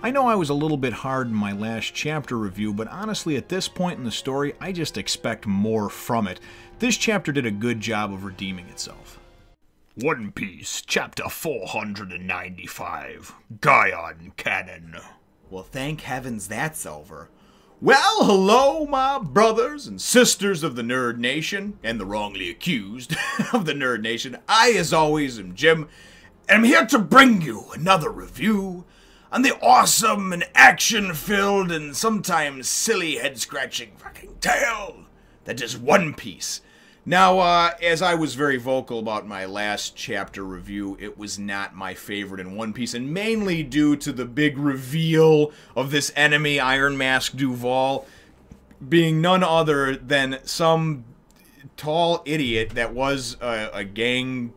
I know I was a little bit hard in my last chapter review, but honestly at this point in the story, I just expect more from it. This chapter did a good job of redeeming itself. One Piece, chapter 495, Gaon Cannon. Well, thank heavens that's over. Well, hello, my brothers and sisters of the Nerd Nation, and the wrongly accused of the Nerd Nation. I, as always, am Jim, and I'm here to bring you another review on the awesome and action-filled and sometimes silly head-scratching fucking tale that is One Piece. Now, as I was very vocal about my last chapter review, it was not my favorite in One Piece, and mainly due to the big reveal of this enemy, Iron Mask Duval, being none other than some tall idiot that was a gang,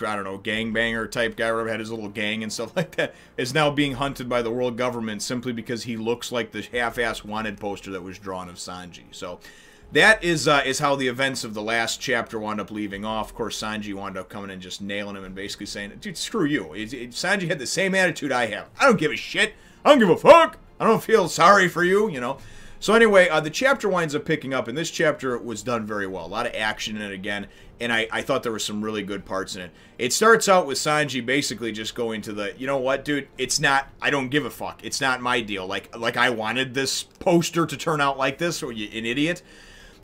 I don't know, gangbanger type guy, who had his little gang and stuff like that, is now being hunted by the world government simply because he looks like the half-ass wanted poster that was drawn of Sanji, so... That is how the events of the last chapter wound up leaving off. Of course, Sanji wound up coming and just nailing him and basically saying, dude, screw you. Sanji had the same attitude I have. I don't give a shit. I don't give a fuck. I don't feel sorry for you, you know. So anyway, the chapter winds up picking up, and this chapter was done very well. A lot of action in it again, and I thought there were some really good parts in it. It starts out with Sanji basically just going to the, you know what, dude, it's not, I don't give a fuck. It's not my deal. Like I wanted this poster to turn out like this, or you an idiot.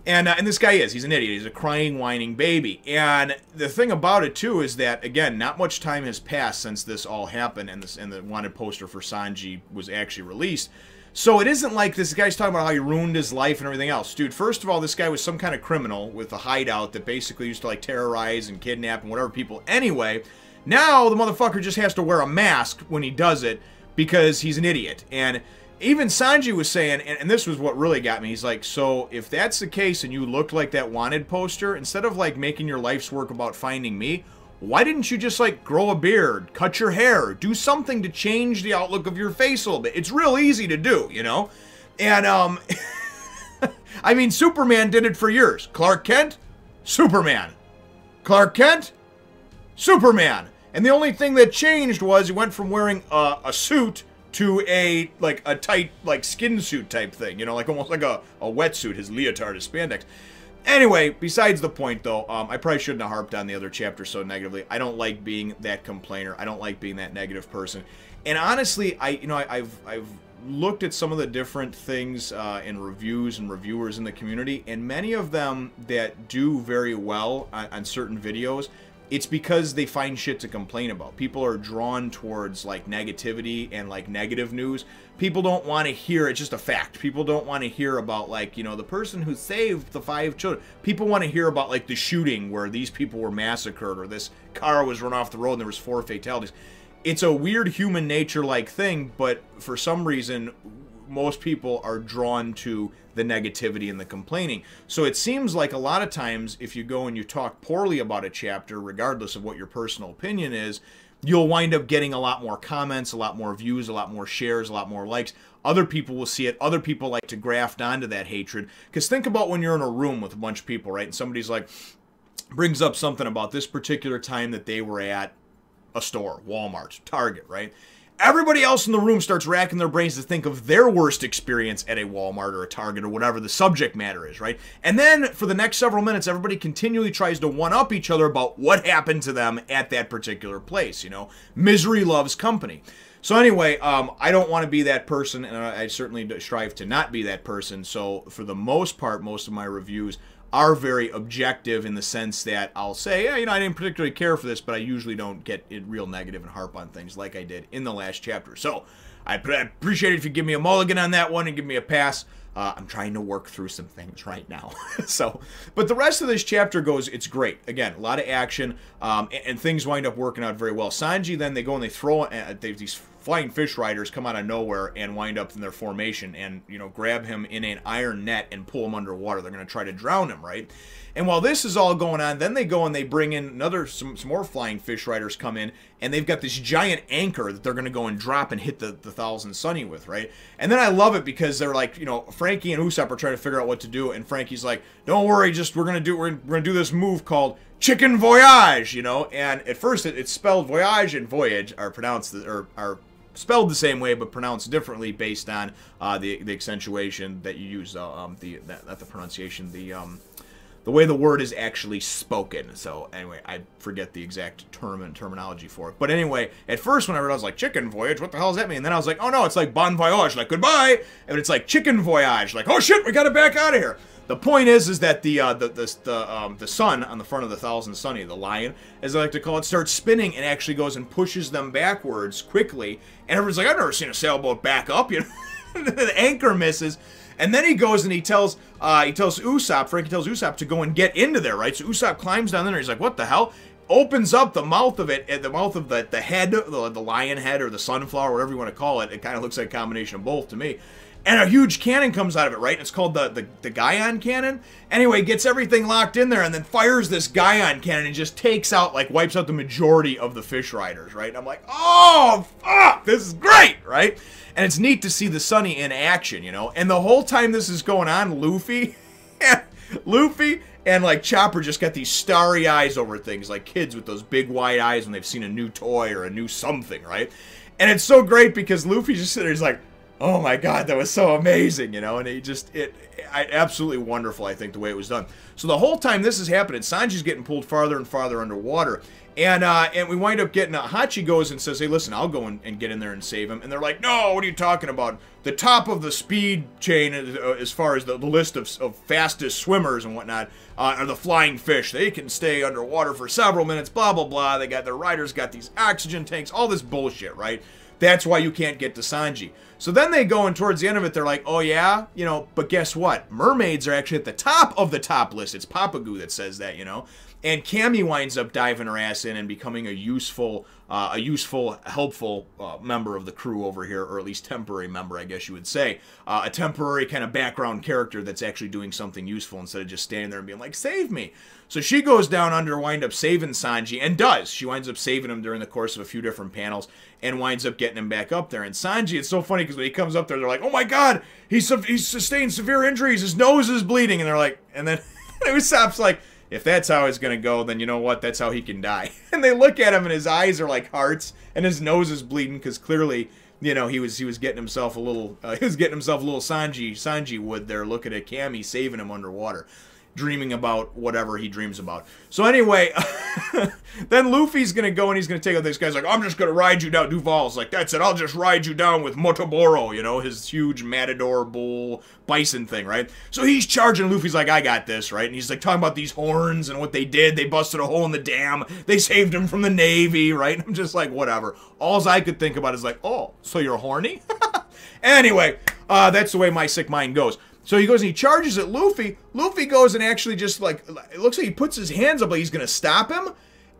And this guy is. He's an idiot. He's a crying, whining baby. And the thing about it, too, is that, again, not much time has passed since this all happened and the wanted poster for Sanji was actually released. So it isn't like this guy's talking about how he ruined his life and everything else. Dude, first of all, this guy was some kind of criminal with a hideout that basically used to, like, terrorize and kidnap and whatever people. Anyway, now the motherfucker just has to wear a mask when he does it because he's an idiot. And... even Sanji was saying, and this was what really got me, he's like, so if that's the case and you looked like that wanted poster, instead of like making your life's work about finding me, why didn't you just like grow a beard, cut your hair, do something to change the outlook of your face a little bit? It's real easy to do, you know? And, I mean, Superman did it for years. Clark Kent, Superman. Clark Kent, Superman. And the only thing that changed was he went from wearing a suit to a, like, a tight, like, skin suit type thing. You know, like, almost like a wetsuit. His leotard is spandex. Anyway, besides the point, though, I probably shouldn't have harped on the other chapter so negatively. I don't like being that complainer. I don't like being that negative person. And honestly, I've looked at some of the different things in reviews and reviewers in the community, and many of them that do very well on certain videos... it's because they find shit to complain about. People are drawn towards, like, negativity and, like, negative news. People don't want to hear, it's just a fact. People don't want to hear about, like, you know, the person who saved the 5 children. People want to hear about, like, the shooting where these people were massacred or this car was run off the road and there was 4 fatalities. It's a weird human nature-like thing, but for some reason... most people are drawn to the negativity and the complaining. So it seems like a lot of times if you go and you talk poorly about a chapter, regardless of what your personal opinion is, you'll wind up getting a lot more comments, a lot more views, a lot more shares, a lot more likes. Other people will see it. Other people like to graft onto that hatred. Because think about when you're in a room with a bunch of people, right? And somebody's like, brings up something about this particular time that they were at a store, Walmart, Target, right? Everybody else in the room starts racking their brains to think of their worst experience at a Walmart or a Target or whatever the subject matter is, right? And then for the next several minutes, everybody continually tries to one-up each other about what happened to them at that particular place, you know? Misery loves company. So anyway, I don't want to be that person, and I certainly strive to not be that person. So for the most part, most of my reviews are very objective in the sense that I'll say, yeah, you know, I didn't particularly care for this, but I usually don't get it real negative and harp on things like I did in the last chapter. So I appreciate it if you give me a mulligan on that one and give me a pass. I'm trying to work through some things right now. So, but the rest of this chapter goes, it's great. Again, a lot of action, and things wind up working out very well. Sanji, then they go and they throw, these flying fish riders come out of nowhere and wind up in their formation and, you know, grab him in an iron net and pull him underwater. They're going to try to drown him, right? And while this is all going on, then they go and they bring in another, some more flying fish riders come in, and they've got this giant anchor that they're going to go and drop and hit the Thousand Sunny with, right? And then I love it because they're like, you know, Franky and Usopp are trying to figure out what to do, and Franky's like, don't worry, just we're going to do this move called Chicken Voyage, you know? And at first it's spelled voyage and voyage are pronounced, or are spelled the same way but pronounced differently based on the accentuation that you use, the pronunciation, the way the word is actually spoken. So anyway, I forget the exact term and terminology for it. But anyway, at first when I read, I was like, chicken voyage, what the hell does that mean? And then I was like, oh no, it's like bon voyage, like goodbye. And it's like chicken voyage, like oh shit, we gotta back out of here. The point is that the sun on the front of the Thousand Sunny, the lion, as they like to call it, starts spinning and actually goes and pushes them backwards quickly. And everyone's like, I've never seen a sailboat back up, you know. The anchor misses. And then he goes and Franky tells Usopp to go and get into there, right? So Usopp climbs down there and he's like, what the hell? Opens up the mouth of it, the mouth of the head, the lion head or the sunflower, whatever you want to call it. It kind of looks like a combination of both to me. And a huge cannon comes out of it, right? It's called the Gaon Cannon. Anyway, gets everything locked in there and then fires this Gaon Cannon and just takes out, like, wipes out the majority of the fish riders, right? And I'm like, oh, fuck, this is great, right? And it's neat to see the Sunny in action, you know? And the whole time this is going on, Luffy and, like, Chopper just got these starry eyes over things, like kids with those big wide eyes when they've seen a new toy or a new something, right? And it's so great because Luffy just sitting there, he's like, oh my god, that was so amazing, you know, and he just, absolutely wonderful, I think, the way it was done. So the whole time this is happening, Sanji's getting pulled farther and farther underwater, and we wind up getting, Hachi goes and says, hey, listen, I'll go and get in there and save him, and they're like, no, what are you talking about? The top of the speed chain, as far as the list of fastest swimmers and whatnot, are the flying fish. They can stay underwater for several minutes, blah, blah, blah, they got, their riders got these oxygen tanks, all this bullshit, right? That's why you can't get to Sanji. So then they go, and towards the end of it, they're like, oh yeah? You know, but guess what? Mermaids are actually at the top of the top list. It's Papago that says that, you know? And Cammy winds up diving her ass in and becoming a useful, helpful member of the crew over here, or at least temporary member, I guess you would say. A temporary kind of background character that's actually doing something useful instead of just standing there and being like, save me. So she goes down under, wind up saving Sanji, and does. She winds up saving him during the course of a few different panels, and winds up getting him back up there. And Sanji, it's so funny because when he comes up there, they're like, oh my god, he's sustained severe injuries, his nose is bleeding, and they're like, and then Usopp's like, if that's how it's going to go, then you know what? That's how he can die. And they look at him, and his eyes are like hearts, and his nose is bleeding because clearly, you know, he was getting himself a little Sanji would there, looking at Cammy saving him underwater, dreaming about whatever he dreams about. So anyway, then Luffy's going to go and he's going to take out this guy's like, I'm just going to ride you down. Duval's like, that's it, I'll just ride you down with Motoboro, you know, his huge matador bull bison thing, right? So he's charging, Luffy's like, I got this, right? And he's like talking about these horns and what they did. They busted a hole in the dam. They saved him from the Navy, right? And I'm just like, whatever. All I could think about is like, oh, so you're horny? Anyway, that's the way my sick mind goes. So he goes and he charges at Luffy. Luffy goes and actually just like, it looks like he puts his hands up like he's going to stop him.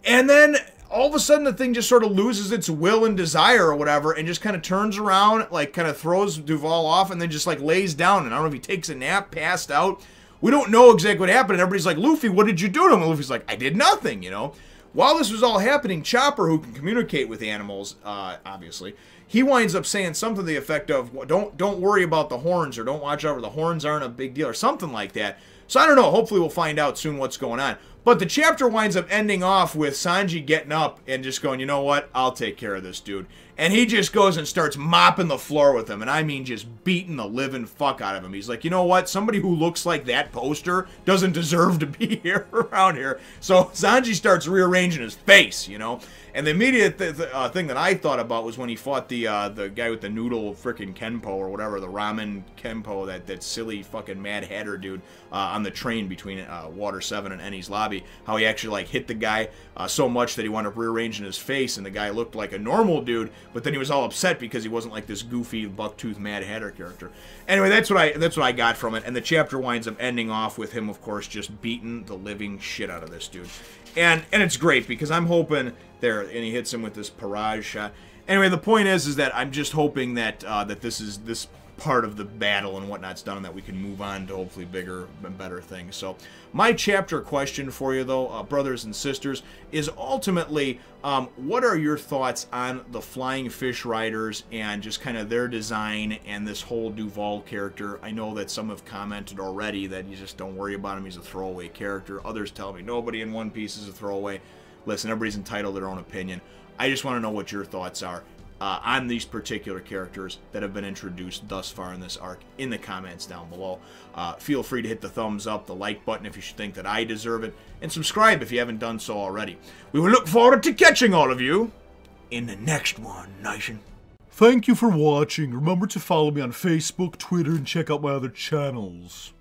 And then all of a sudden the thing just sort of loses its will and desire or whatever and just kind of turns around, like kind of throws Duval off and then just like lays down. And I don't know if he takes a nap, passed out. We don't know exactly what happened. And everybody's like, Luffy, what did you do to him? And Luffy's like, I did nothing, you know. While this was all happening, Chopper, who can communicate with animals, obviously, he winds up saying something to the effect of, well, don't worry about the horns, or don't watch over, the horns aren't a big deal, or something like that. So I don't know, hopefully we'll find out soon what's going on. But the chapter winds up ending off with Sanji getting up and just going, you know what, I'll take care of this dude. And he just goes and starts mopping the floor with him, and I mean just beating the living fuck out of him. He's like, you know what, somebody who looks like that poster doesn't deserve to be here around here. So Sanji starts rearranging his face, you know. And the immediate thing that I thought about was when he fought the guy with the noodle frickin' Kenpo or whatever, the ramen Kenpo, that silly fucking Mad Hatter dude on the train between Water Seven and Ennie's Lobby, how he actually like hit the guy so much that he wound up rearranging his face, and the guy looked like a normal dude. But then he was all upset because he wasn't like this goofy buck-toothed Mad Hatter character. Anyway, that's what I got from it. And the chapter winds up ending off with him, of course, just beating the living shit out of this dude. And it's great because I'm hoping there, and he hits him with this parage shot. Anyway, the point is that I'm just hoping that this part of the battle and whatnot's done, and that we can move on to hopefully bigger and better things. So my chapter question for you, though, brothers and sisters, is ultimately what are your thoughts on the flying fish riders and just kind of their design and this whole Duval character? I know that some have commented already that you just don't worry about him, he's a throwaway character. Others tell me nobody in One Piece is a throwaway. Listen, everybody's entitled to their own opinion. I just want to know what your thoughts are. on these particular characters that have been introduced thus far in this arc in the comments down below. Feel free to hit the thumbs up, the like button if you should think that I deserve it, and subscribe if you haven't done so already. We will look forward to catching all of you in the next one, Nation. Thank you for watching. Remember to follow me on Facebook, Twitter, and check out my other channels.